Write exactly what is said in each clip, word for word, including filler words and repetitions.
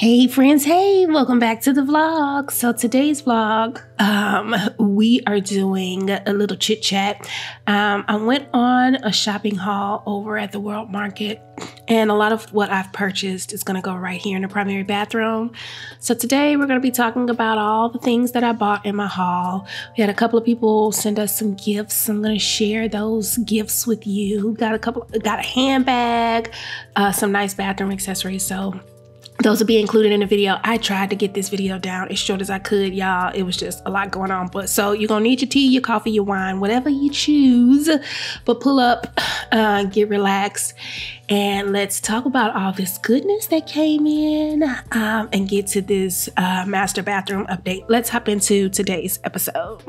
Hey friends, hey, welcome back to the vlog. So today's vlog, um, we are doing a little chit chat. Um, I went on a shopping haul over at the World Market and a lot of what I've purchased is gonna go right here in the primary bathroom. So today we're gonna be talking about all the things that I bought in my haul. We had a couple of people send us some gifts. I'm gonna share those gifts with you. Got a couple, got a handbag, uh, some nice bathroom accessories. So those will be included in the video. I tried to get this video down as short as I could, y'all. It was just a lot going on. But so you're going to need your tea, your coffee, your wine, whatever you choose. But pull up, uh, get relaxed, and let's talk about all this goodness that came in um, and get to this uh, master bathroom update. Let's hop into today's episode.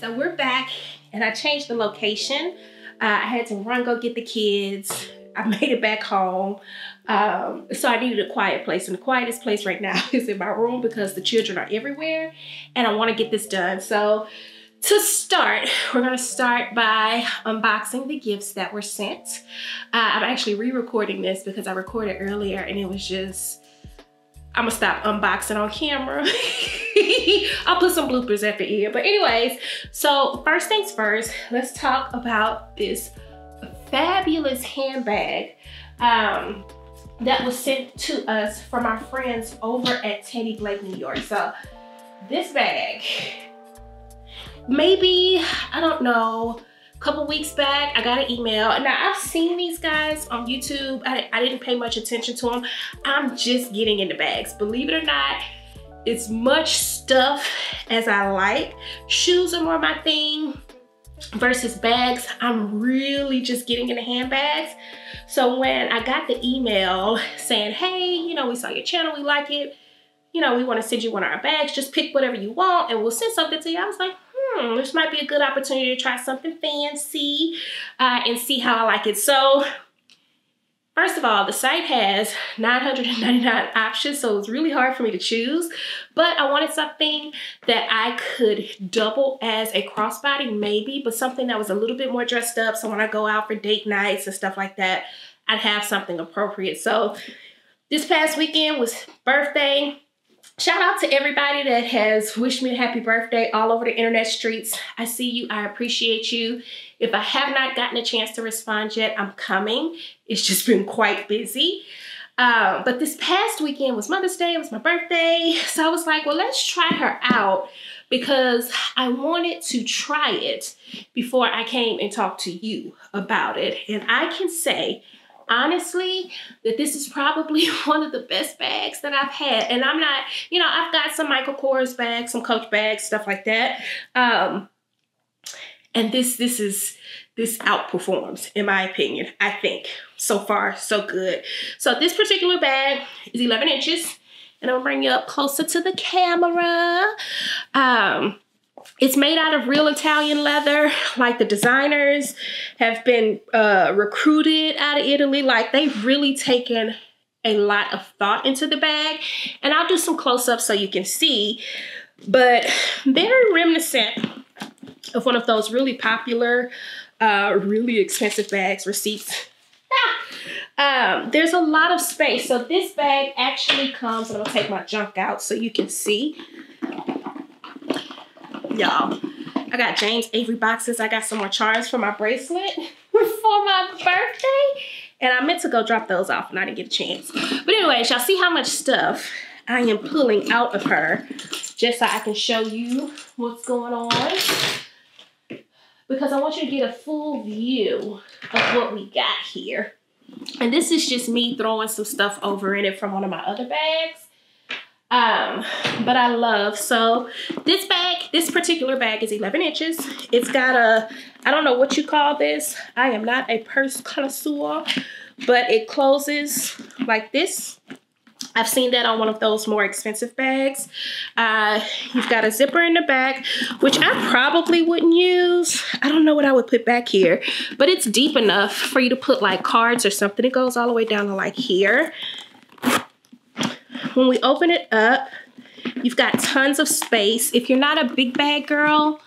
So we're back and I changed the location. Uh, I had to run, go get the kids. I made it back home. Um, so I needed a quiet place, and the quietest place right now is in my room because the children are everywhere and I wanna get this done. So to start, we're gonna start by unboxing the gifts that were sent. Uh, I'm actually re-recording this because I recorded earlier and it was just, I'm gonna stop unboxing on camera. I'll put some bloopers at the end. But anyways, so first things first, let's talk about this fabulous handbag um, that was sent to us from our friends over at Teddy Blake New York. So this bag, maybe, I don't know, couple weeks back, I got an email. Now, I've seen these guys on YouTube. I, I didn't pay much attention to them. I'm just getting into bags. Believe it or not, it's much stuff as I like. Shoes are more my thing versus bags. I'm really just getting into handbags. So when I got the email saying, hey, you know, we saw your channel, we like it. You know, we want to send you one of our bags. Just pick whatever you want and we'll send something to you. I was like, Hmm, this might be a good opportunity to try something fancy uh, and see how I like it. So first of all, the site has nine hundred ninety-nine options, so it's really hard for me to choose, but I wanted something that I could double as a crossbody maybe, but something that was a little bit more dressed up. So when I go out for date nights and stuff like that, I'd have something appropriate. So this past weekend was birthday. Shout out to everybody that has wished me a happy birthday all over the internet streets. I see you. I appreciate you. If I have not gotten a chance to respond yet, I'm coming. It's just been quite busy. Um, but this past weekend was Mother's Day. It was my birthday. So I was like, well, let's try her out because I wanted to try it before I came and talked to you about it. And I can say, honestly, that this is probably one of the best bags that I've had. And I'm not, you know, I've got some Michael Kors bags, some Coach bags, stuff like that. Um, and this, this is, this outperforms, in my opinion, I think. So far, so good. So this particular bag is eleven inches. And I'm gonna bring you up closer to the camera. Um, It's made out of real Italian leather. Like, the designers have been uh, recruited out of Italy. Like, they've really taken a lot of thought into the bag. And I'll do some close-ups so you can see. But very reminiscent of one of those really popular, uh, really expensive bags, receipts. um, there's a lot of space. So this bag actually comes, and I'm gonna take my junk out so you can see. Y'all, I got James Avery boxes. I got some more charms for my bracelet for my birthday. And I meant to go drop those off and I didn't get a chance. But anyways, y'all see how much stuff I am pulling out of her just so I can show you what's going on. Because I want you to get a full view of what we got here. And this is just me throwing some stuff over in it from one of my other bags. Um, but I love, so this bag, this particular bag is eleven inches. It's got a, I don't know what you call this. I am not a purse connoisseur, but it closes like this. I've seen that on one of those more expensive bags. Uh, you've got a zipper in the back, which I probably wouldn't use. I don't know what I would put back here, but it's deep enough for you to put like cards or something. It goes all the way down to like here. When we open it up, you've got tons of space. If you're not a big bag girl,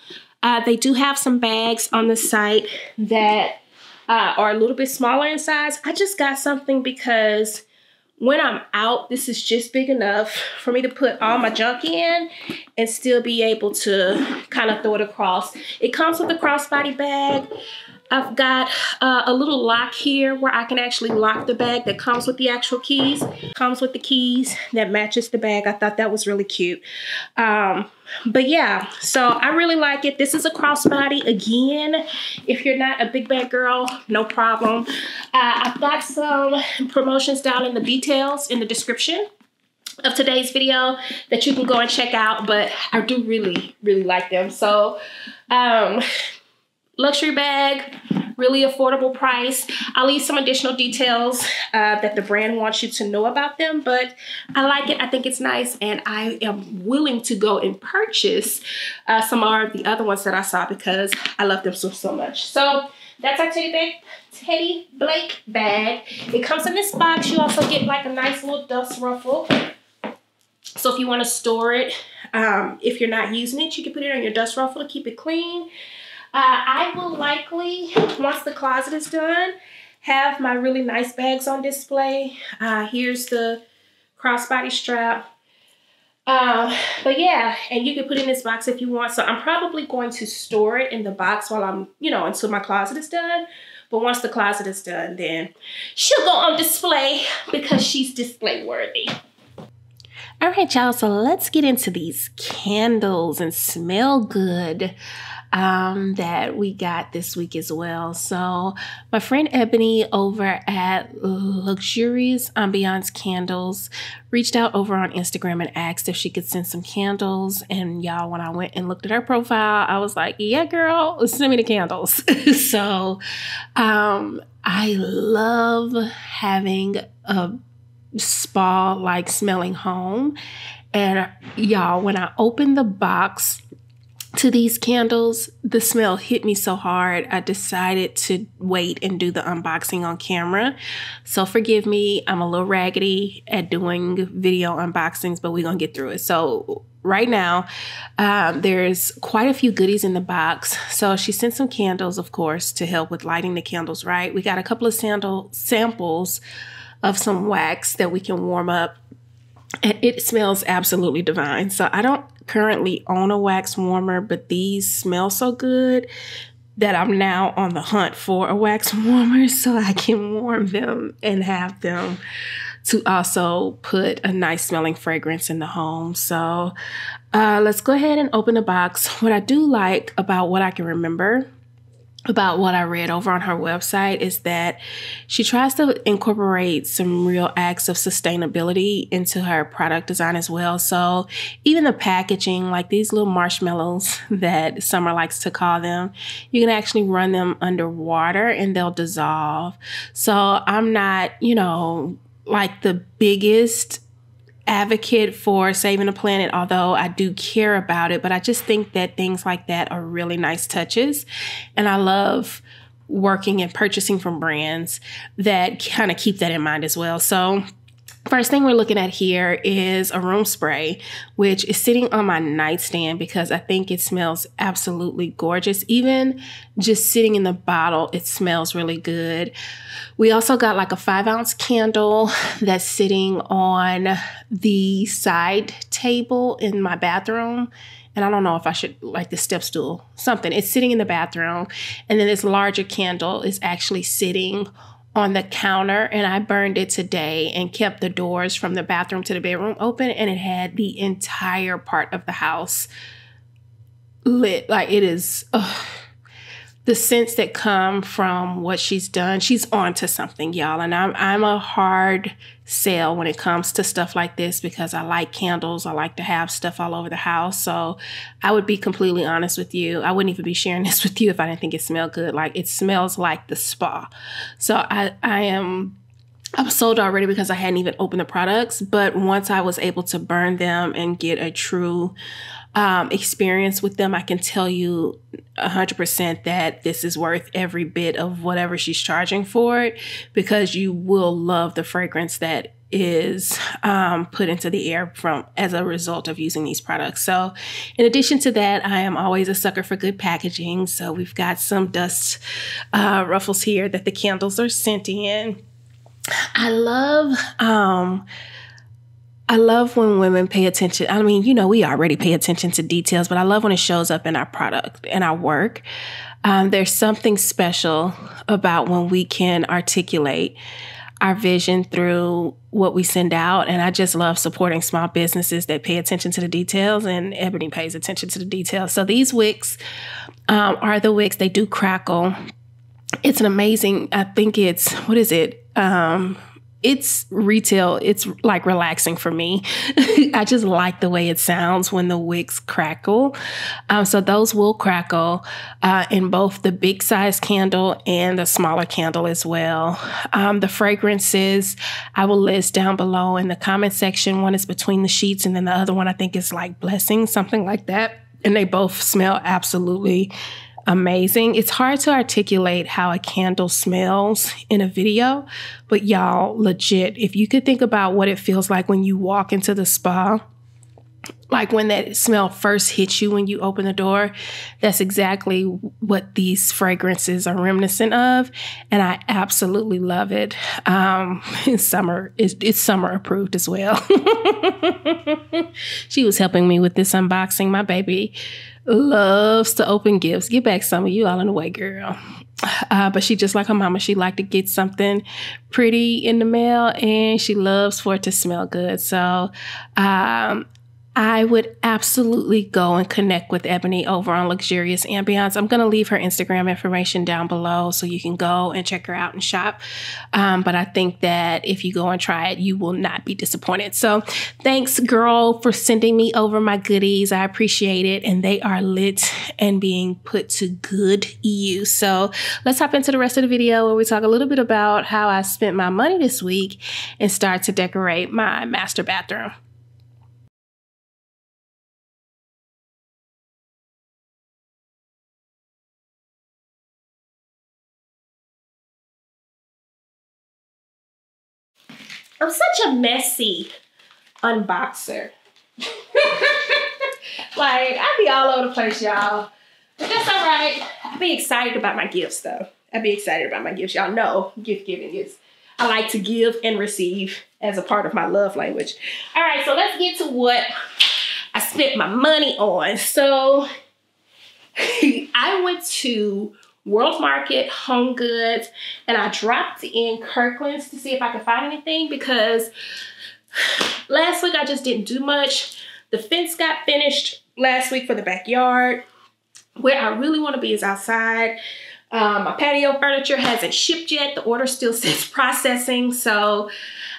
uh, they do have some bags on the site that uh, are a little bit smaller in size. I just got something because when I'm out, this is just big enough for me to put all my junk in and still be able to kind of throw it across. It comes with a crossbody bag. I've got uh, a little lock here where I can actually lock the bag that comes with the actual keys. Comes with the keys that matches the bag. I thought that was really cute. Um, but yeah, so I really like it. This is a crossbody. Again, if you're not a big bag girl, no problem. Uh, I've got some promotions down in the details in the description of today's video that you can go and check out. But I do really, really like them. So, um... luxury bag, really affordable price. I'll leave some additional details uh, that the brand wants you to know about them, but I like it. I think it's nice, and I am willing to go and purchase uh, some of the other ones that I saw because I love them so, so much. So that's our Teddy Blake, Teddy Blake bag. It comes in this box. You also get like a nice little dust ruffle. So if you want to store it, um, if you're not using it, you can put it on your dust ruffle to keep it clean. Uh, I will likely, once the closet is done, have my really nice bags on display. Uh, here's the crossbody strap. Uh, but yeah, and you can put it in this box if you want. So I'm probably going to store it in the box while I'm, you know, until my closet is done. But once the closet is done, then she'll go on display because she's display worthy. All right, y'all, so let's get into these candles and smell good um, that we got this week as well. So my friend Ebonie over at Luxurious Ambiance Candles reached out over on Instagram and asked if she could send some candles. And y'all, when I went and looked at her profile, I was like, yeah, girl, send me the candles. So um, I love having a spa like smelling home, and y'all, when I opened the box to these candles, the smell hit me so hard I decided to wait and do the unboxing on camera. So forgive me, I'm a little raggedy at doing video unboxings, but we're gonna get through it. So right now, um, there's quite a few goodies in the box. So she sent some candles, of course, to help with lighting the candles, right? We got a couple of sandal samples of some wax that we can warm up, and it smells absolutely divine. So I don't currently own a wax warmer, but these smell so good that I'm now on the hunt for a wax warmer so I can warm them and have them to also put a nice smelling fragrance in the home. So uh, let's go ahead and open the box. What I do like about what I can remember about what I read over on her website is that she tries to incorporate some real acts of sustainability into her product design as well. So even the packaging, like these little marshmallows that Summer likes to call them, you can actually run them underwater and they'll dissolve. So I'm not, you know, like the biggest advocate for saving the planet, although I do care about it, but I just think that things like that are really nice touches. And I love working and purchasing from brands that kind of keep that in mind as well. So first thing we're looking at here is a room spray, which is sitting on my nightstand because I think it smells absolutely gorgeous. Even just sitting in the bottle, it smells really good. We also got like a five ounce candle that's sitting on the side table in my bathroom. And I don't know if I should, like the step stool, something. It's sitting in the bathroom. And then this larger candle is actually sitting on the counter, and I burned it today and kept the doors from the bathroom to the bedroom open, and it had the entire part of the house lit. Like it is ugh. The scents that come from what she's done, she's on to something, y'all. And I'm, I'm a hard sell when it comes to stuff like this because I like candles. I like to have stuff all over the house. So I would be completely honest with you. I wouldn't even be sharing this with you if I didn't think it smelled good. Like it smells like the spa. So I, I am I was sold already because I hadn't even opened the products, but once I was able to burn them and get a true um, experience with them, I can tell you one hundred percent that this is worth every bit of whatever she's charging for it, because you will love the fragrance that is um, put into the air from as a result of using these products. So in addition to that, I am always a sucker for good packaging. So we've got some dust uh, ruffles here that the candles are sentient. I love, um, I love when women pay attention. I mean, you know, we already pay attention to details, but I love when it shows up in our product and our work. Um, there's something special about when we can articulate our vision through what we send out. And I just love supporting small businesses that pay attention to the details, and Ebonie pays attention to the details. So these wicks um, are the wicks. They do crackle. It's an amazing, I think it's, what is it? Um, it's retail. It's like relaxing for me. I just like the way it sounds when the wicks crackle. Um, so those will crackle uh, in both the big size candle and the smaller candle as well. Um, the fragrances I will list down below in the comment section. One is Between the Sheets, and then the other one I think is like Blessing, something like that. And they both smell absolutely amazing. It's hard to articulate how a candle smells in a video, but y'all, legit, if you could think about what it feels like when you walk into the spa, like when that smell first hits you when you open the door, that's exactly what these fragrances are reminiscent of. And I absolutely love it. Um, it's summer, it's, it's summer approved as well. She was helping me with this unboxing. My baby loves to open gifts. Get back some of you all in the way, girl. Uh, but she, just like her mama, she liked to get something pretty in the mail, and she loves for it to smell good. So um, I would absolutely go and connect with Ebonie over on Luxurious Ambiance. I'm going to leave her Instagram information down below so you can go and check her out and shop. Um, but I think that if you go and try it, you will not be disappointed. So thanks, girl, for sending me over my goodies. I appreciate it. And they are lit and being put to good use. So let's hop into the rest of the video where we talk a little bit about how I spent my money this week and start to decorate my master bathroom. I'm such a messy unboxer. Like, I be all over the place, y'all. But that's all right. I be excited about my gifts, though. I be excited about my gifts. Y'all know gift giving is, I like to give and receive as a part of my love language. All right, so let's get to what I spent my money on. So I went to World Market, HomeGoods, and I dropped in Kirkland's to see if I could find anything, because last week I just didn't do much. The fence got finished last week for the backyard. Where I really want to be is outside. Um, my patio furniture hasn't shipped yet. The order still says processing, so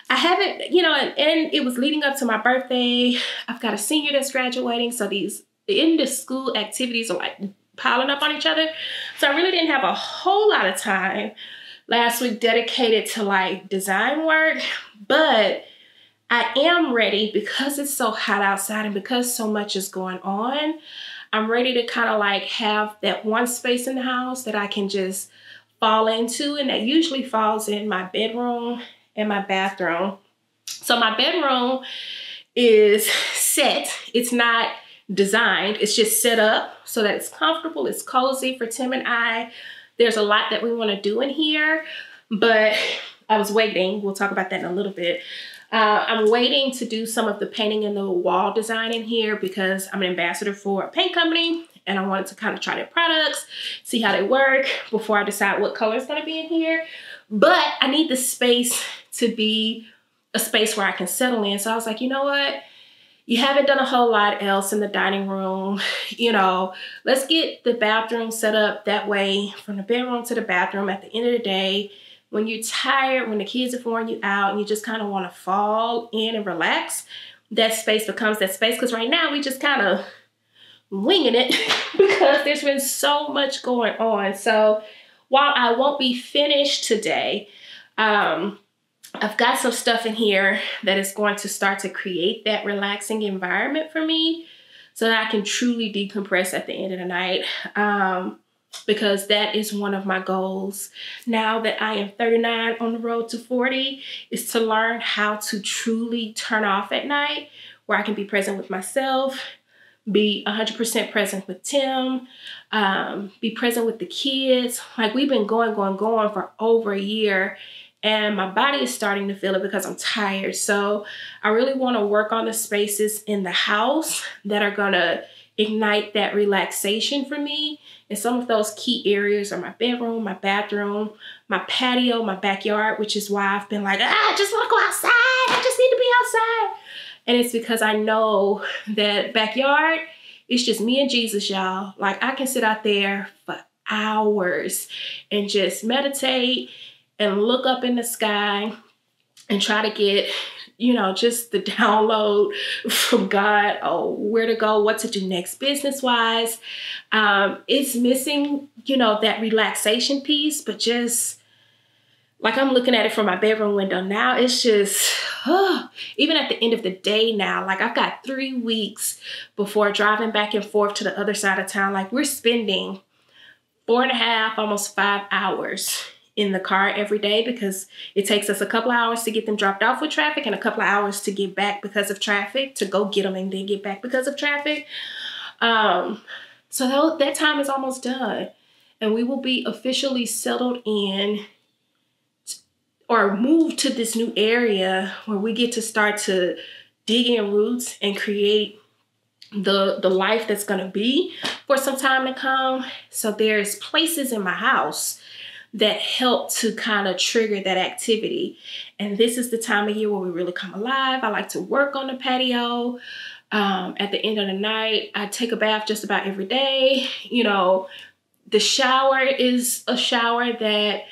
I haven't, you know, and, and it was leading up to my birthday. I've got a senior that's graduating, so these end-of-school activities are like piling up on each other. So I really didn't have a whole lot of time last week dedicated to like design work, but I am ready because it's so hot outside and because so much is going on. I'm ready to kind of like have that one space in the house that I can just fall into, and that usually falls in my bedroom and my bathroom. So my bedroom is set. It's not designed, it's just set up so that it's comfortable, it's cozy for Tim and I. There's a lot that we want to do in here, but I was waiting, we'll talk about that in a little bit. Uh, I'm waiting to do some of the painting and the wall design in here because I'm an ambassador for a paint company and I wanted to kind of try their products, see how they work before I decide what color is going to be in here. But I need the space to be a space where I can settle in. So I was like, you know what? You haven't done a whole lot else in the dining room, you know, let's get the bathroom set up that way from the bedroom to the bathroom. At the end of the day, when you're tired, when the kids are throwing you out and you just kind of want to fall in and relax, that space becomes that space. Because right now we just kind of winging it because there's been so much going on. So while I won't be finished today, um, I've got some stuff in here that is going to start to create that relaxing environment for me so that I can truly decompress at the end of the night, um, because that is one of my goals. Now that I am thirty-nine on the road to forty, is to learn how to truly turn off at night where I can be present with myself, be one hundred percent present with Tim, um, be present with the kids. Like, we've been going, going, going for over a year, and my body is starting to feel it because I'm tired. So I really want to work on the spaces in the house that are going to ignite that relaxation for me. And some of those key areas are my bedroom, my bathroom, my patio, my backyard, which is why I've been like, ah, I just want to go outside. I just need to be outside. And it's because I know that backyard, it's just me and Jesus, y'all. Like, I can sit out there for hours and just meditate and look up in the sky and try to get, you know, just the download from God, oh, where to go, what to do next business-wise. Um, it's missing, you know, that relaxation piece, but just, like, I'm looking at it from my bedroom window now. It's just, oh, even at the end of the day now, like, I've got three weeks before driving back and forth to the other side of town. Like, we're spending four and a half, almost five hours in the car every day because it takes us a couple of hours to get them dropped off with traffic and a couple of hours to get back because of traffic, to go get them and then get back because of traffic. Um, so that time is almost done, and we will be officially settled in or move to this new area where we get to start to dig in roots and create the, the life that's gonna be for some time to come. So there's places in my house that help to kind of trigger that activity. And this is the time of year where we really come alive. I like to work on the patio. Um, at the end of the night, I take a bath just about every day. You know, the shower is a shower that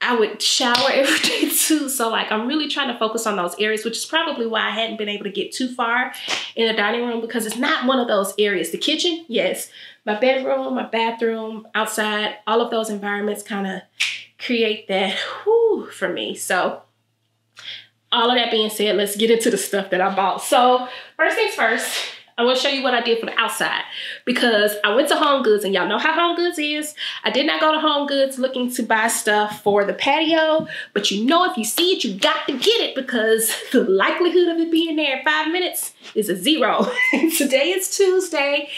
I would shower every day too. So, like, I'm really trying to focus on those areas, which is probably why I hadn't been able to get too far in the dining room, because it's not one of those areas. The kitchen, yes. My bedroom, my bathroom, outside, all of those environments kind of create that whew, for me. So all of that being said, let's get into the stuff that I bought. So first things first, I want to show you what I did for the outside, because I went to HomeGoods, and y'all know how HomeGoods is. I did not go to HomeGoods looking to buy stuff for the patio, but you know, if you see it, you got to get it, because the likelihood of it being there in five minutes is a zero. Today is Tuesday,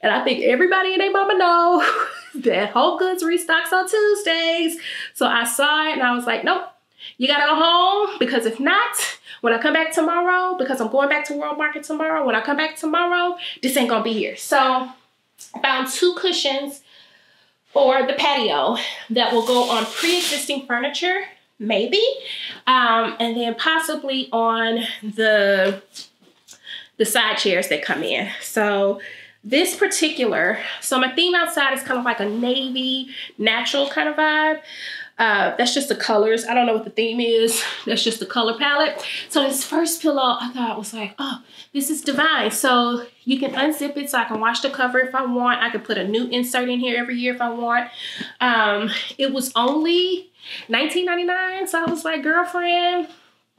and I think everybody and their mama know that HomeGoods restocks on Tuesdays. So I saw it and I was like, nope, you gotta go home, because if not, when I come back tomorrow, because I'm going back to World Market tomorrow, when I come back tomorrow, this ain't gonna be here. So I found two cushions for the patio that will go on pre-existing furniture, maybe, um, and then possibly on the, the side chairs that come in. So this particular, so my theme outside is kind of like a navy, natural kind of vibe. Uh, that's just the colors. I don't know what the theme is. That's just the color palette. So this first pillow, I thought was like, oh, this is divine. So you can unzip it so I can wash the cover if I want. I could put a new insert in here every year if I want. Um, it was only nineteen ninety-nine. So I was like, girlfriend,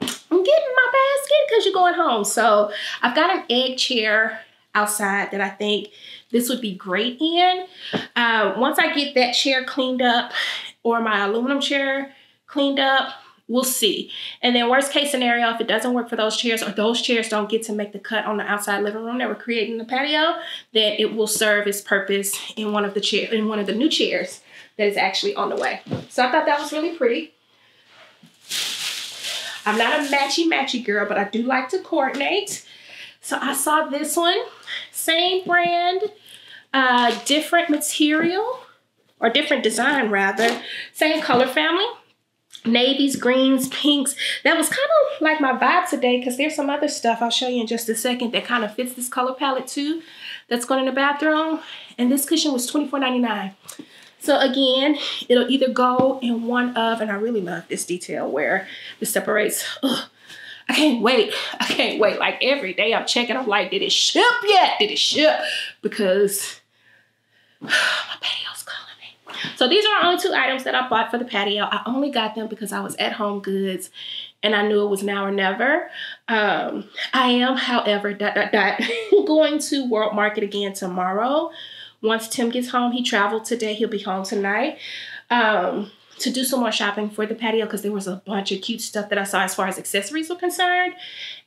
I'm getting my basket because you're going home. So I've got an egg chair outside that I think this would be great in. Uh, once I get that chair cleaned up, or my aluminum chair cleaned up, we'll see. And then worst case scenario, if it doesn't work for those chairs, or those chairs don't get to make the cut on the outside living room that we're creating in the patio, then it will serve its purpose in one of the chair, in one of the new chairs that is actually on the way. So I thought that was really pretty. I'm not a matchy-matchy girl, but I do like to coordinate. So I saw this one, same brand, uh, different material, or different design rather, same color family, navies, greens, pinks. That was kind of like my vibe today, because there's some other stuff I'll show you in just a second that kind of fits this color palette too, that's going in the bathroom. And this cushion was twenty-four ninety-nine. So again, it'll either go in one of, and I really love this detail where it separates. Ugh, I can't wait. I can't wait. Like, every day I'm checking, I'm like, did it ship yet? Did it ship? Because my patio's calling. So these are only two items that I bought for the patio. I only got them because I was at HomeGoods and I knew it was now or never. Um, I am, however, dot, dot, dot, going to World Market again tomorrow. Once Tim gets home, he traveled today, he'll be home tonight, um, to do some more shopping for the patio because there was a bunch of cute stuff that I saw as far as accessories were concerned.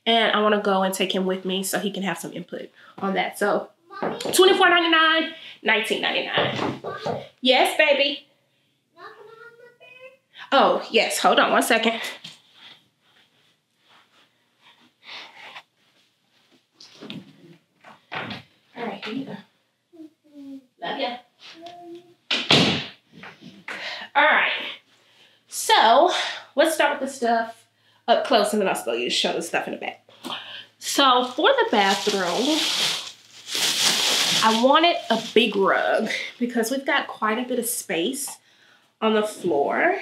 And I want to go and take him with me so he can have some input on that. So twenty-four ninety-nine, nineteen ninety-nine. Yes, baby. Oh, yes. Hold on one second. All right, here you go. Love ya. All right. So let's start with the stuff up close, and then I'll show you the stuff in the back. So for the bathroom, I wanted a big rug because we've got quite a bit of space on the floor.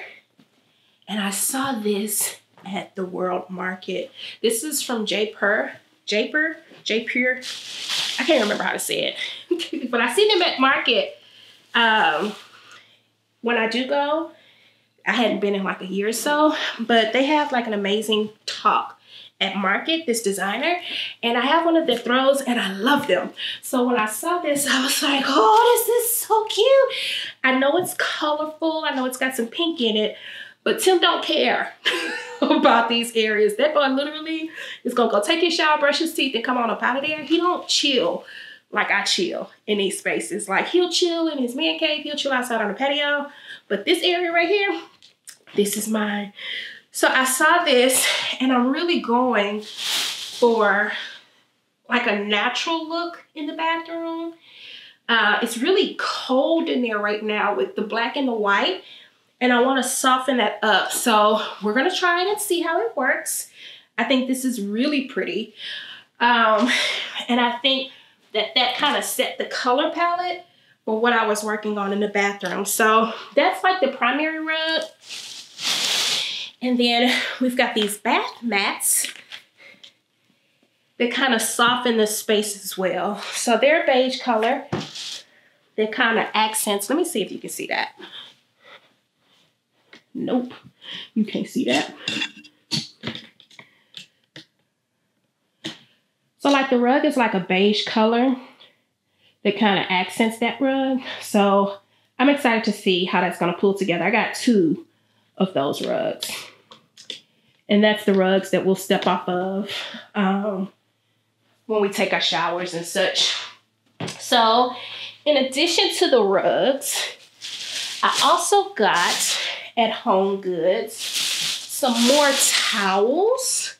And I saw this at the World Market. This is from Jaipur, Jaipur, Jaipur. I can't remember how to say it, but I see them at market. Um, when I do go, I hadn't been in like a year or so, but they have like an amazing talk at market, this designer, and I have one of their throws and I love them. So when I saw this, I was like, oh, this is so cute. I know it's colorful. I know it's got some pink in it, but Tim don't care about these areas. That boy literally is gonna go take his shower, brush his teeth, and come on up out of there. He don't chill like I chill in these spaces. Like he'll chill in his man cave, he'll chill outside on the patio. But this area right here, this is mine. So I saw this and I'm really going for like a natural look in the bathroom. Uh, it's really cold in there right now with the black and the white. And I want to soften that up. So we're going to try it and see how it works. I think this is really pretty. Um, and I think that that kind of set the color palette for what I was working on in the bathroom. So that's like the primary rug. And then we've got these bath mats that kind of soften the space as well. So they're beige color. They're kind of accents. Let me see if you can see that. Nope, you can't see that. So like the rug is like a beige color that kind of accents that rug. So I'm excited to see how that's gonna pull together. I got two of those rugs. And that's the rugs that we'll step off of um, when we take our showers and such. So in addition to the rugs, I also got at HomeGoods some more towels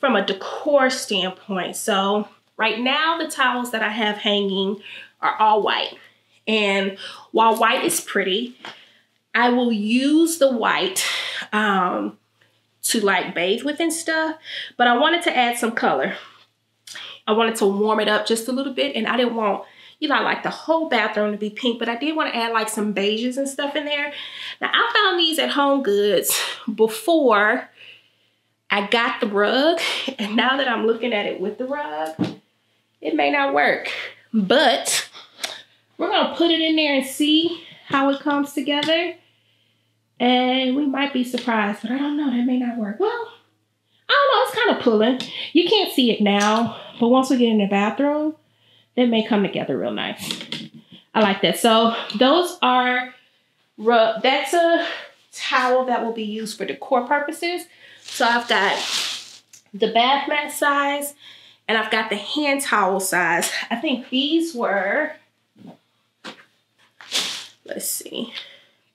from a decor standpoint. So right now the towels that I have hanging are all white. And while white is pretty, I will use the white um, to like bathe with and stuff, but I wanted to add some color. I wanted to warm it up just a little bit, and I didn't want, you know, I like the whole bathroom to be pink, but I did want to add like some beiges and stuff in there. Now I found these at HomeGoods before I got the rug. And now that I'm looking at it with the rug, it may not work, but we're going to put it in there and see how it comes together. And we might be surprised, but I don't know, that may not work. Well, I don't know, it's kind of pulling. You can't see it now, but once we get in the bathroom, it may come together real nice. I like that. So those are, that's a towel that will be used for decor purposes. So I've got the bath mat size and I've got the hand towel size. I think these were, let's see,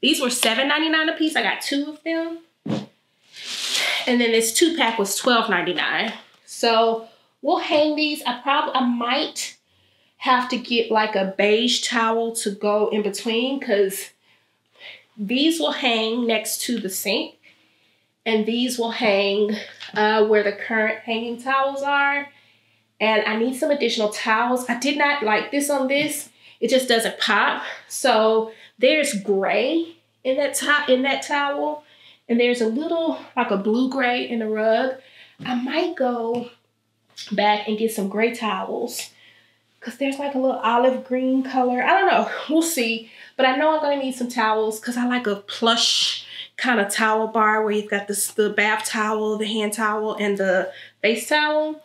these were seven ninety-nine a piece. I got two of them. And then this two pack was twelve ninety-nine. So we'll hang these. I probably, I might have to get like a beige towel to go in between because these will hang next to the sink and these will hang uh, where the current hanging towels are. And I need some additional towels. I did not like this on this. It just doesn't pop. So there's gray in that, in that towel and there's a little like a blue gray in the rug. I might go back and get some gray towels because there's like a little olive green color. I don't know, we'll see. But I know I'm gonna need some towels because I like a plush kind of towel bar where you've got this, the bath towel, the hand towel, and the face towel.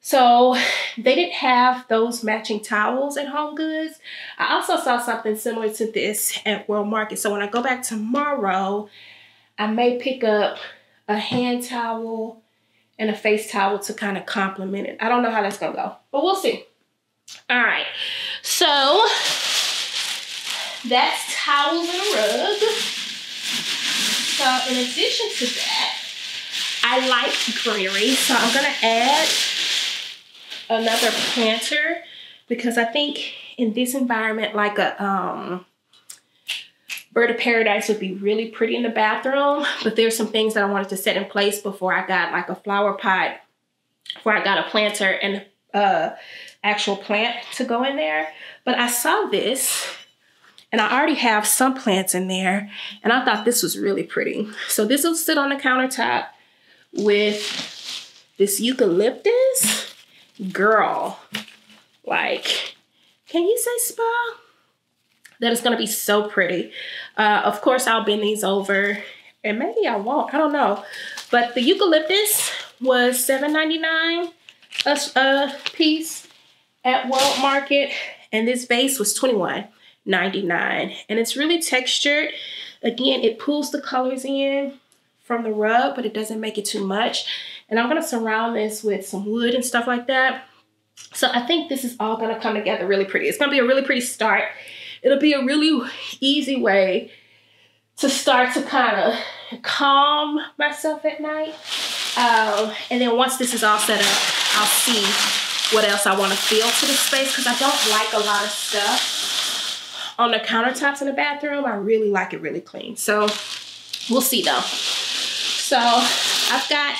So they didn't have those matching towels at HomeGoods. I also saw something similar to this at World Market. So when I go back tomorrow, I may pick up a hand towel and a face towel to kind of complement it. I don't know how that's gonna go, but we'll see. All right, so that's towels and a rug. So in addition to that, I like greenery, so I'm gonna add another planter because I think in this environment, like a um, bird of paradise would be really pretty in the bathroom, but there's some things that I wanted to set in place before I got like a flower pot, before I got a planter and uh, actual plant to go in there. But I saw this and I already have some plants in there and I thought this was really pretty. So this will sit on the countertop with this eucalyptus. Girl, like, can you say spa? That is going to be so pretty. Uh, of course, I'll bend these over. And maybe I won't. I don't know. But the eucalyptus was seven ninety-nine a, a piece at World Market. And this vase was twenty-one ninety-nine. And it's really textured. Again, it pulls the colors in from the rug, but it doesn't make it too much. And I'm going to surround this with some wood and stuff like that. So I think this is all going to come together really pretty. It's going to be a really pretty start. It'll be a really easy way to start to kind of calm myself at night. Um, and then once this is all set up, I'll see what else I want to fill to the space because I don't like a lot of stuff on the countertops in the bathroom. I really like it really clean. So we'll see though. So I've got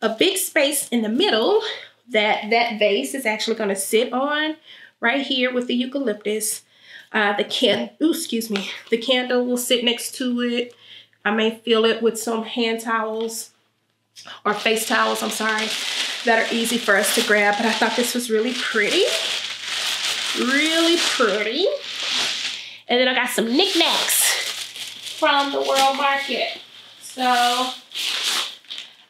a big space in the middle that that vase is actually going to sit on right here with the eucalyptus. Uh, the can, ooh, excuse me, the candle will sit next to it. I may fill it with some hand towels or face towels, I'm sorry, that are easy for us to grab. But I thought this was really pretty, really pretty. And then I got some knickknacks from the World Market. So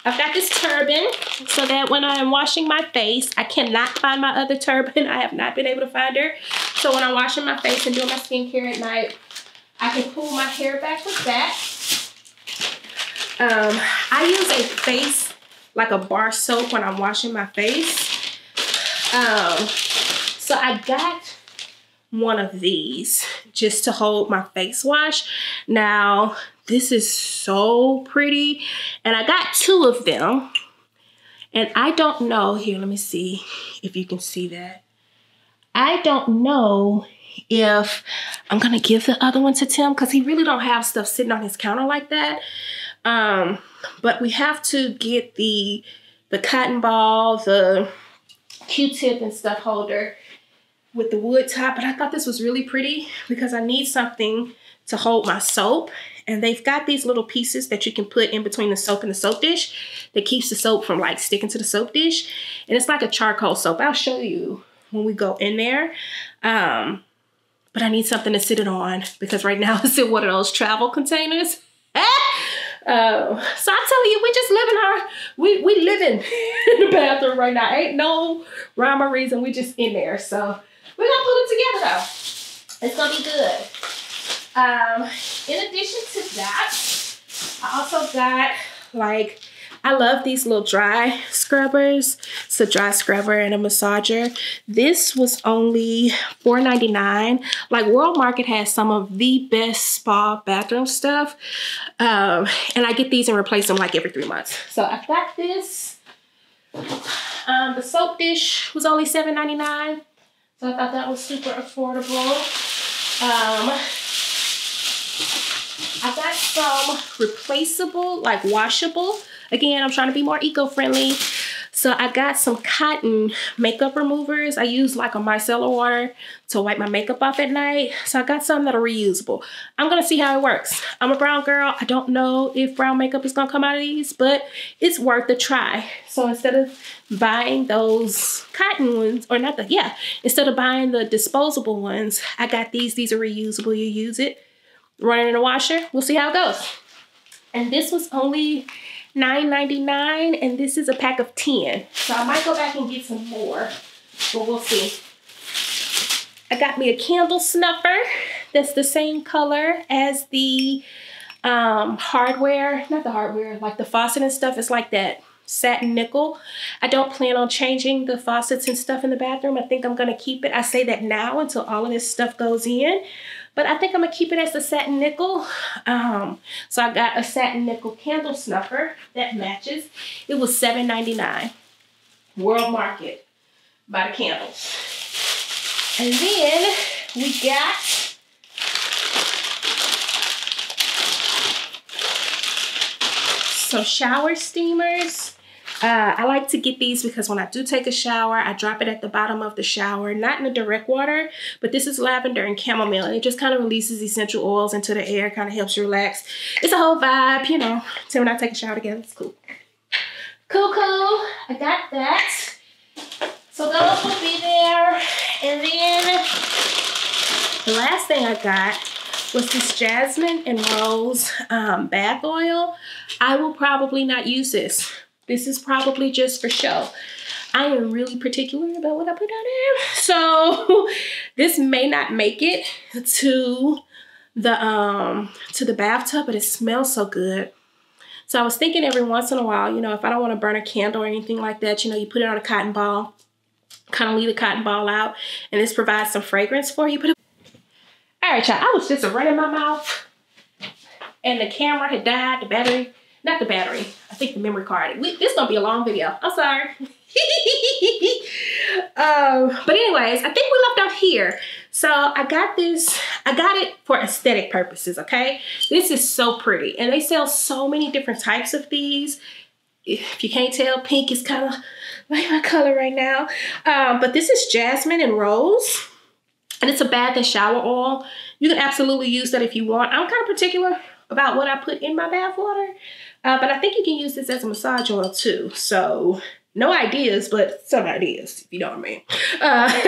I've got this turban so that when I'm washing my face, I cannot find my other turban. I have not been able to find her. So when I'm washing my face and doing my skincare at night, I can pull my hair back with that. Um, I use a face, like a bar soap when I'm washing my face. Um, so I got one of these just to hold my face wash. Now, this is so pretty. And I got two of them. And I don't know, here, let me see if you can see that. I don't know if I'm going to give the other one to Tim because he really don't have stuff sitting on his counter like that. Um, but we have to get the, the cotton ball, the Q-tip and stuff holder with the wood top. But I thought this was really pretty because I need something to hold my soap. And they've got these little pieces that you can put in between the soap and the soap dish that keeps the soap from like sticking to the soap dish. And it's like a charcoal soap. I'll show you when we go in there. Um, but I need something to sit it on because right now it's in one of those travel containers. Uh, so I'm telling you, we just living our, we, we living in the bathroom right now. Ain't no rhyme or reason, we just in there. So we're gonna put it together though. It's gonna be good. Um, in addition to that, I also got like, I love these little dry scrubbers. It's a dry scrubber and a massager. This was only four ninety-nine. Like World Market has some of the best spa bathroom stuff. Um, and I get these and replace them like every three months. So I've got this. Um, the soap dish was only seven ninety-nine. So I thought that was super affordable. Um, I got some replaceable, like washable. Again, I'm trying to be more eco-friendly. So I got some cotton makeup removers. I use like a micellar water to wipe my makeup off at night. So I got some that are reusable. I'm gonna see how it works. I'm a brown girl. I don't know if brown makeup is gonna come out of these, but it's worth a try. So instead of buying those cotton ones, or not the, yeah, instead of buying the disposable ones, I got these. These are reusable. You use it, run it in the washer. We'll see how it goes. And this was only nine ninety-nine, and this is a pack of ten. So I might go back and get some more, but we'll see. I got me a candle snuffer that's the same color as the um, hardware, not the hardware, like the faucet and stuff. It's like that satin nickel. I don't plan on changing the faucets and stuff in the bathroom. I think I'm gonna keep it. I say that now until all of this stuff goes in, but I think I'm gonna keep it as the satin nickel. Um, so I got a satin nickel candle snuffer that matches. It was seven ninety-nine, World Market by the candles. And then we got some shower steamers. Uh, I like to get these because when I do take a shower, I drop it at the bottom of the shower, not in the direct water, but this is lavender and chamomile, and it just kind of releases essential oils into the air, kind of helps you relax. It's a whole vibe, you know, so when I take a shower together, it's cool. Cool, cool, I got that. So those will be there. And then the last thing I got was this jasmine and rose um, bath oil. I will probably not use this. This is probably just for show. I am really particular about what I put on there. So this may not make it to the, um, to the bathtub, but it smells so good. So I was thinking every once in a while, you know, if I don't want to burn a candle or anything like that, you know, you put it on a cotton ball, kind of leave the cotton ball out, and this provides some fragrance for you. Put it. All right, y'all, I was just running my mouth, and the camera had died, the battery, not the battery, I think the memory card. We, this is going to be a long video. I'm sorry. um, but anyways, I think we left off here. So I got this, I got it for aesthetic purposes, okay? This is so pretty, and they sell so many different types of these. If you can't tell, pink is kind of like my color right now. Um, but this is jasmine and rose, and it's a bath and shower oil. You can absolutely use that if you want. I'm kind of particular about what I put in my bath water, uh, but I think you can use this as a massage oil too. So no ideas, but some ideas, if you know what I mean. Uh,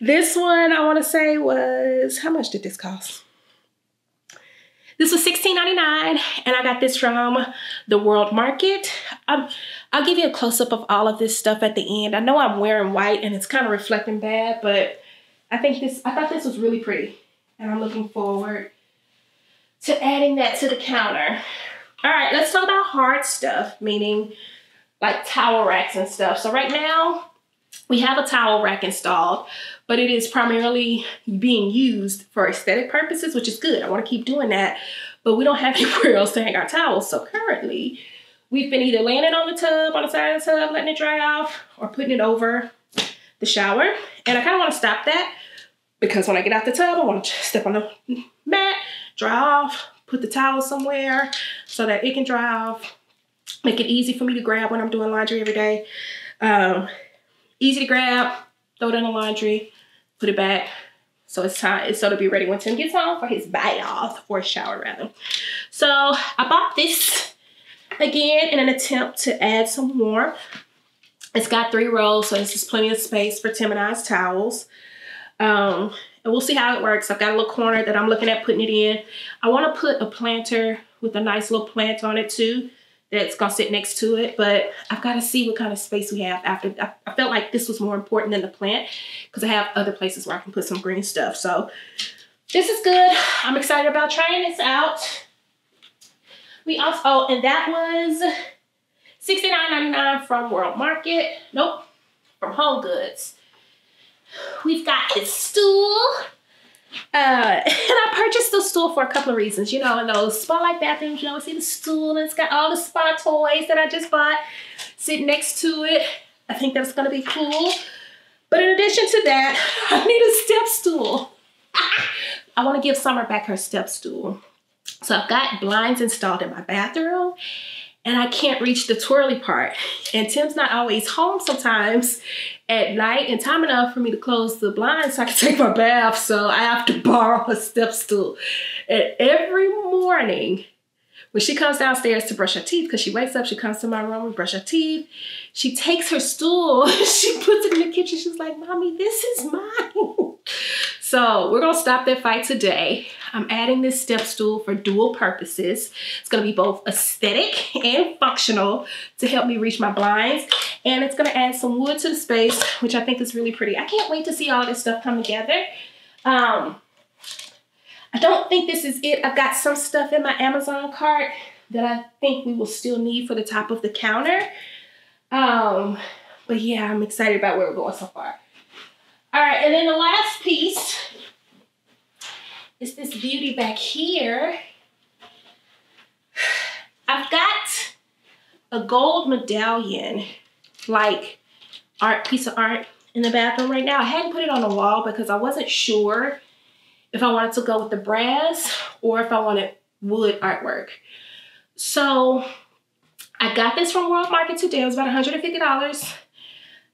this one I want to say was, how much did this cost? This was sixteen ninety-nine, and I got this from the World Market. Um, I'll give you a close-up of all of this stuff at the end. I know I'm wearing white, and it's kind of reflecting bad, but I think this, I thought this was really pretty, and I'm looking forward to adding that to the counter. All right, let's talk about hard stuff, meaning like towel racks and stuff. So right now, we have a towel rack installed, but it is primarily being used for aesthetic purposes, which is good. I want to keep doing that, but we don't have anywhere else to hang our towels. So currently, we've been either laying it on the tub, on the side of the tub, letting it dry off, or putting it over the shower. And I kind of want to stop that because when I get out the tub, I want to step on the mat, dry off, put the towel somewhere so that it can dry off, make it easy for me to grab when I'm doing laundry every day. Um, Easy to grab, throw it in the laundry, put it back. So it's time, it's so to be ready when Tim gets home for his bath or shower rather. So I bought this again in an attempt to add some warmth. It's got three rows, so this is plenty of space for Tim and I's towels. Um, and we'll see how it works. I've got a little corner that I'm looking at putting it in. I want to put a planter with a nice little plant on it too. That's gonna sit next to it, but I've got to see what kind of space we have after. I, I felt like this was more important than the plant because I have other places where I can put some green stuff. So this is good. I'm excited about trying this out. We also, oh, and that was sixty-nine ninety-nine from World Market. Nope, from HomeGoods. We've got this stool. Uh, and I purchased the stool for a couple of reasons. You know, in those spa-like bathrooms, you always see the stool, and it's got all the spa toys that I just bought sitting next to it. I think that's going to be cool. But in addition to that, I need a step stool. I want to give Summer back her step stool. So I've got blinds installed in my bathroom, and I can't reach the twirly part. And Tim's not always home sometimes at night and time enough for me to close the blinds so I can take my bath, so I have to borrow a step stool. And every morning when she comes downstairs to brush her teeth, because she wakes up, she comes to my room and brush her teeth, she takes her stool, she puts it in the kitchen, she's like, Mommy, this is mine. So we're gonna stop that fight today. I'm adding this step stool for dual purposes. It's gonna be both aesthetic and functional to help me reach my blinds. And it's gonna add some wood to the space, which I think is really pretty. I can't wait to see all this stuff come together. Um, I don't think this is it. I've got some stuff in my Amazon cart that I think we will still need for the top of the counter. Um, but yeah, I'm excited about where we're going so far. All right, and then the last piece is this beauty back here. I've got a gold medallion, like art, piece of art in the bathroom right now. I hadn't put it on the wall because I wasn't sure if I wanted to go with the brass or if I wanted wood artwork. So I got this from World Market today. It was about one hundred fifty dollars.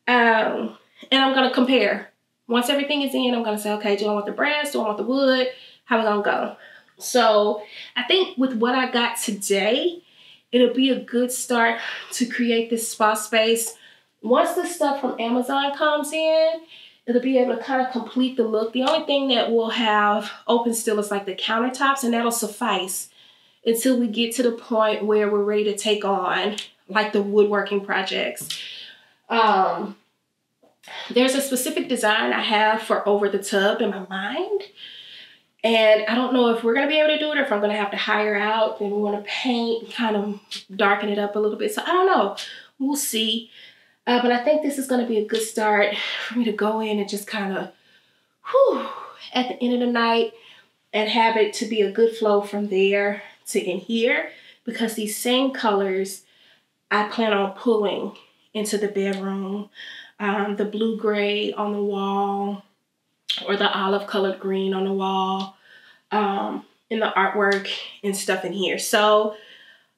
Um, and I'm gonna compare. Once everything is in, I'm gonna say, okay, do I want the brass? Do I want the wood? How we gonna go? So I think with what I got today, it'll be a good start to create this spa space. Once the stuff from Amazon comes in, it'll be able to kind of complete the look. The only thing that we'll have open still is like the countertops, and that'll suffice until we get to the point where we're ready to take on like the woodworking projects. Um, there's a specific design I have for over the tub in my mind, and I don't know if we're gonna be able to do it or if I'm gonna have to hire out, and we wanna paint and kind of darken it up a little bit. So I don't know, we'll see. Uh, but I think this is gonna be a good start for me to go in and just kind of, whew, at the end of the night, and have it to be a good flow from there to in here, because these same colors I plan on pulling into the bedroom. Um, the blue gray on the wall, or the olive colored green on the wall, um, in the artwork and stuff in here. So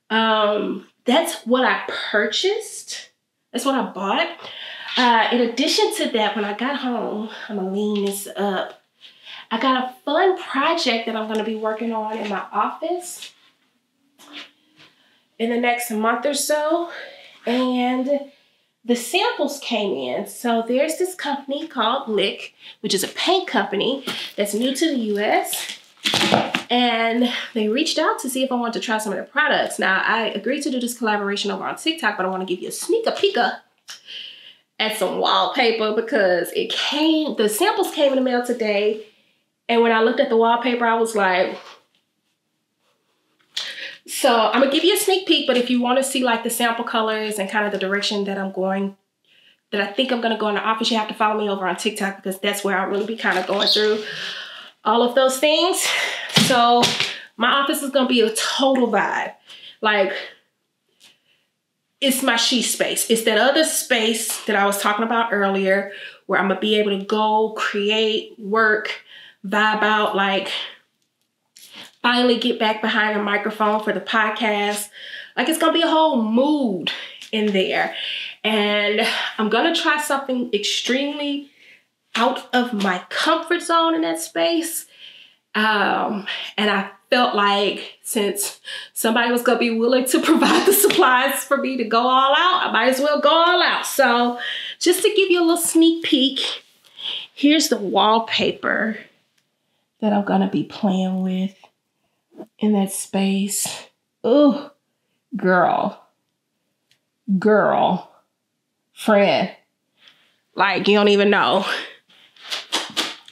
um, that's what I purchased. That's what I bought. Uh, in addition to that, when I got home, I'm gonna lean this up. I got a fun project that I'm gonna be working on in my office in the next month or so. And the samples came in. So there's this company called Lick, which is a paint company that's new to the U S. And they reached out to see if I wanted to try some of their products. Now, I agreed to do this collaboration over on TikTok, but I wanna give you a sneak a peek at some wallpaper, because it came, the samples came in the mail today. And when I looked at the wallpaper, I was like, so I'm gonna give you a sneak peek, but if you wanna see like the sample colors and kind of the direction that I'm going, that I think I'm gonna go in the office, you have to follow me over on TikTok, because that's where I'll really be kind of going through all of those things. So my office is gonna be a total vibe. Like, it's my she space. It's that other space that I was talking about earlier, where I'm gonna be able to go create, work, vibe out, like finally get back behind the microphone for the podcast. Like, it's gonna be a whole mood in there. And I'm gonna try something extremely out of my comfort zone in that space. Um, and I felt like since somebody was gonna be willing to provide the supplies for me to go all out, I might as well go all out. So just to give you a little sneak peek, here's the wallpaper that I'm gonna be playing with in that space. Ooh, girl, girl, friend, like, you don't even know.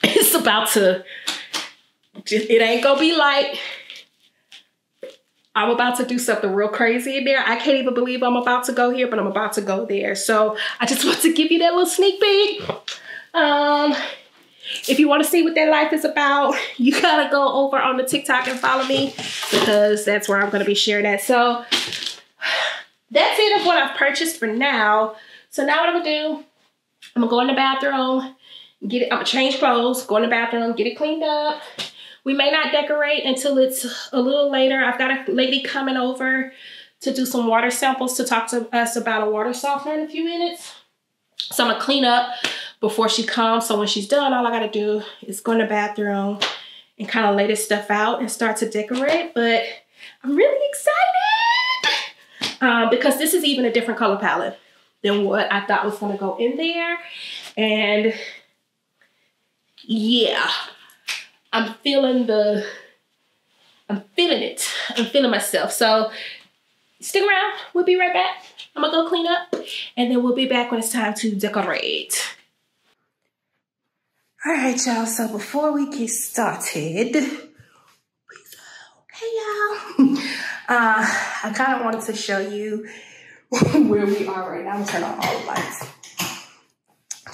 It's about to, it ain't gonna be like, I'm about to do something real crazy in there. I can't even believe I'm about to go here, but I'm about to go there. So I just want to give you that little sneak peek. Um, If you want to see what that life is about, you gotta go over on the TikTok and follow me, because that's where I'm gonna be sharing that. So that's it of what I've purchased for now. So now what I'm gonna do, I'm gonna go in the bathroom, get it, I'm gonna change clothes, go in the bathroom, get it cleaned up. We may not decorate until it's a little later. I've got a lady coming over to do some water samples, to talk to us about a water softener in a few minutes. So I'm gonna clean up before she comes. So when she's done, all I gotta do is go in the bathroom and kind of lay this stuff out and start to decorate. But I'm really excited uh, because this is even a different color palette than what I thought was gonna go in there. And yeah, I'm feeling the, I'm feeling it. I'm feeling myself. So stick around. We'll be right back. I'm gonna go clean up and then we'll be back when it's time to decorate. All right, y'all. So before we get started, hey y'all. Uh, I kind of wanted to show you where we are right now. I'm gonna turn on all the lights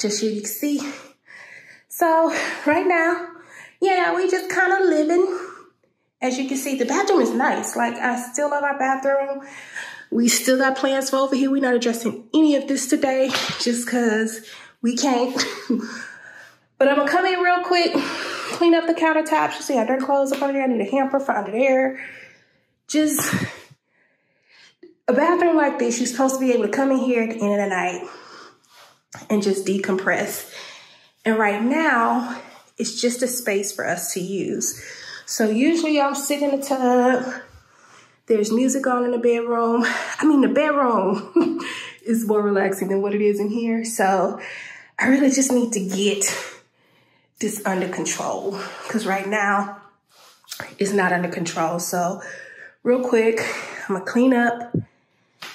just so you can see. So right now, you know, we just kind of living. As you can see, the bathroom is nice. Like, I still love our bathroom. We still got plans for over here. We're not addressing any of this today just because we can't. But I'm gonna come in real quick, clean up the countertops. You see our dirty clothes up under there. I need a hamper for under there. Just a bathroom like this, you're supposed to be able to come in here at the end of the night and just decompress. And right now, it's just a space for us to use. So usually I'm sitting in the tub. There's music on in the bedroom. I mean, the bedroom is more relaxing than what it is in here. So I really just need to get this under control because right now it's not under control. So real quick, I'm gonna clean up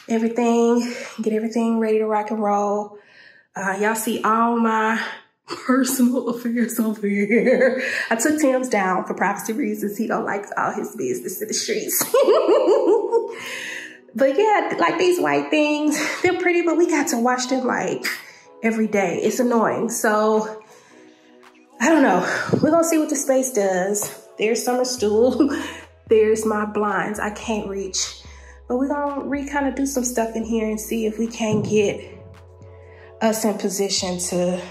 everything, get everything ready to rock and roll. Uh, y'all see all my personal affairs over here. I took Tim's down for privacy reasons. He don't like all his business in the streets. But yeah, like these white things, they're pretty, but we got to wash them like every day. It's annoying. So I don't know. We're gonna see what the space does. There's summer stool. There's my blinds. I can't reach. But we're gonna re kind of do some stuff in here and see if we can get us in position to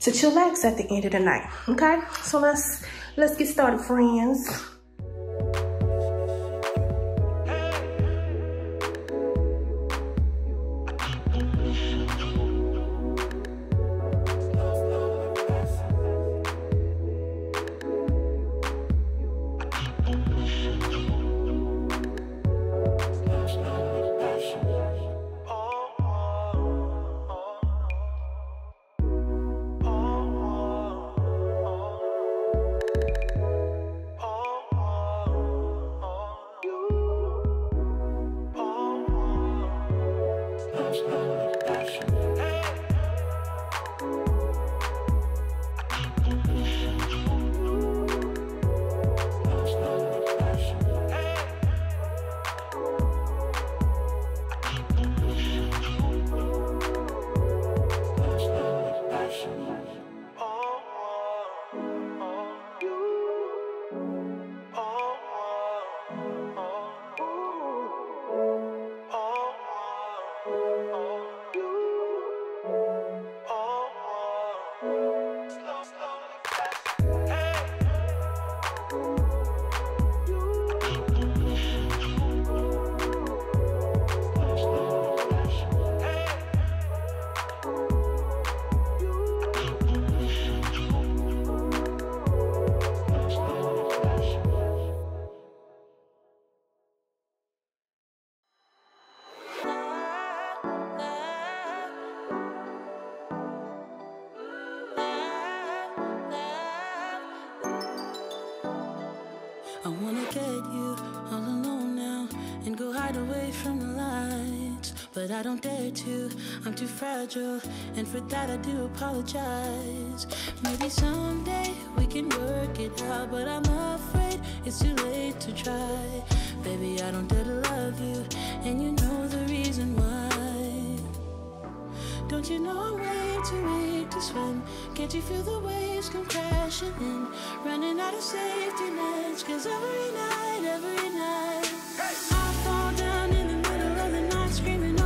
to chillax at the end of the night, okay? So let's let's get started, friends. But I don't dare to, I'm too fragile, and for that I do apologize. Maybe someday we can work it out, but I'm afraid it's too late to try. Baby, I don't dare to love you, and you know the reason why. Don't you know I'm way too weak to swim? Can't you feel the waves come crashing in? Running out of safety nets, cause every night, every night I fall down in the middle of the night screaming.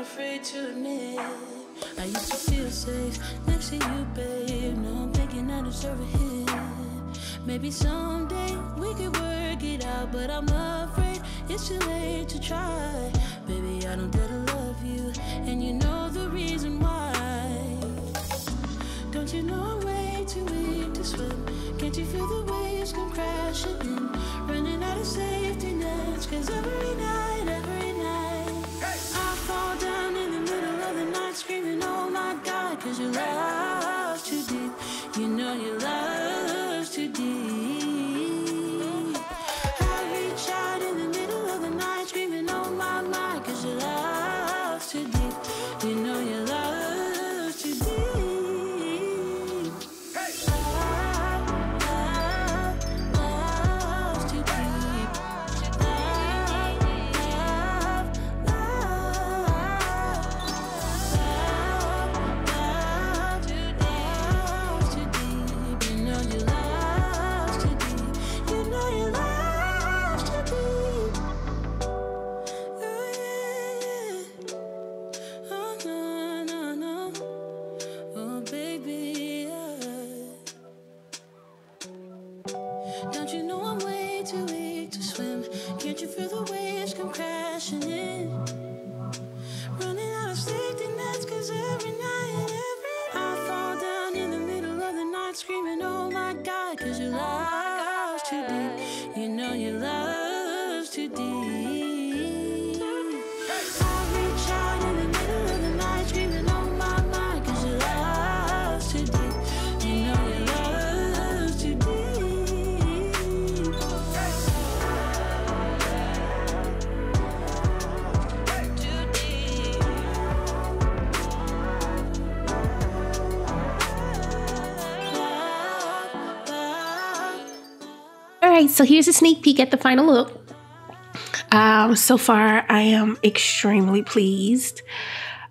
Afraid to admit I used to feel safe next to you, babe. No, I'm thinking I deserve a hit. Maybe someday we could work it out, but I'm afraid it's too late to try. Baby, I don't dare to love love you, and you know the reason why. Don't you know I'm way too weak to swim? Can't you feel the waves come crashing in? Running out of safety nets, cause every night, every night, hey! I fall down in the middle of the night screaming, oh my God, cause your love's too deep. You know your love's too deep. I reach out in the middle of the night screaming, oh my, my, cause your love's too deep. You know your love's too deep. So here's a sneak peek at the final look. Um, so far, I am extremely pleased.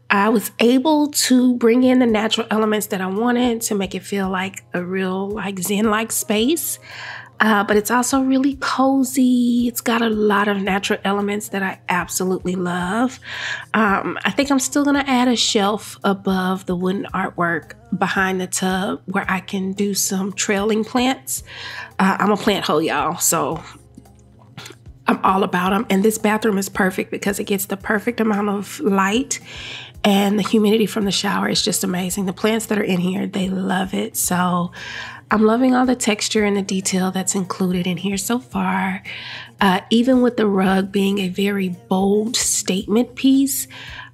I was able to bring in the natural elements that I wanted to make it feel like a real like zen-like space. Uh, but it's also really cozy. It's got a lot of natural elements that I absolutely love. Um, I think I'm still gonna add a shelf above the wooden artwork behind the tub where I can do some trailing plants. Uh, I'm a plant hoe, y'all, so I'm all about them. And this bathroom is perfect because it gets the perfect amount of light and the humidity from the shower is just amazing. The plants that are in here, they love it. So I'm loving all the texture and the detail that's included in here so far. Uh, even with the rug being a very bold statement piece,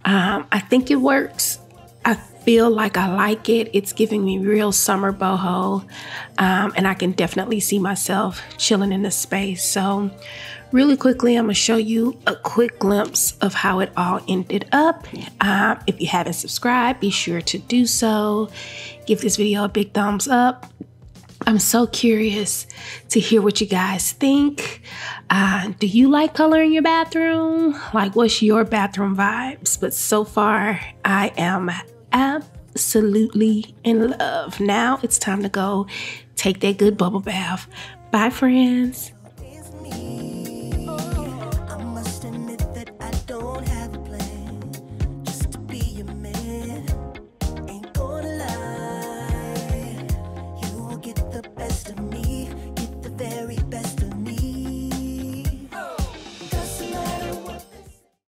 um, I think it works. I feel like I like it. It's giving me real summer boho, um, and I can definitely see myself chilling in this space. So really quickly, I'm gonna show you a quick glimpse of how it all ended up. Um, if you haven't subscribed, be sure to do so. Give this video a big thumbs up. I'm so curious to hear what you guys think. Uh, do you like color in your bathroom? Like, what's your bathroom vibes? But so far, I am absolutely in love. Now it's time to go take that good bubble bath. Bye, friends.